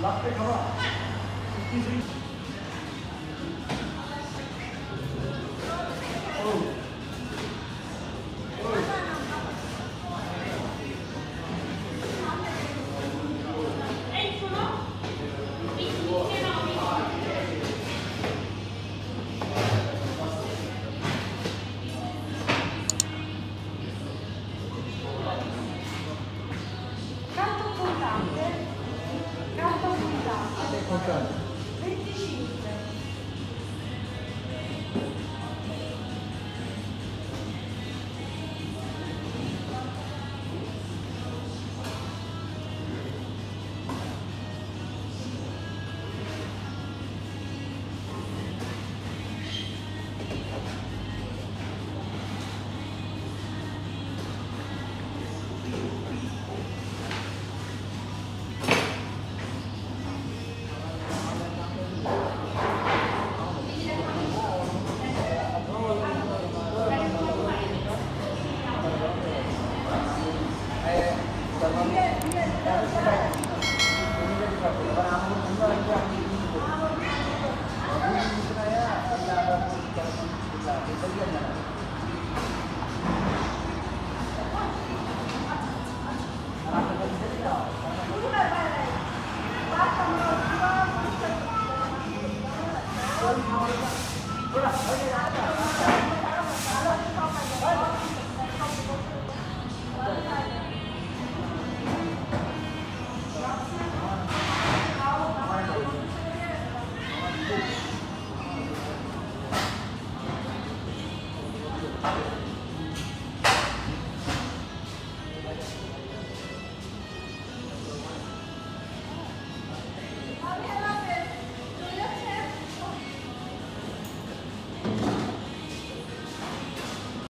Left pick her up. 53. Oh. Grazie.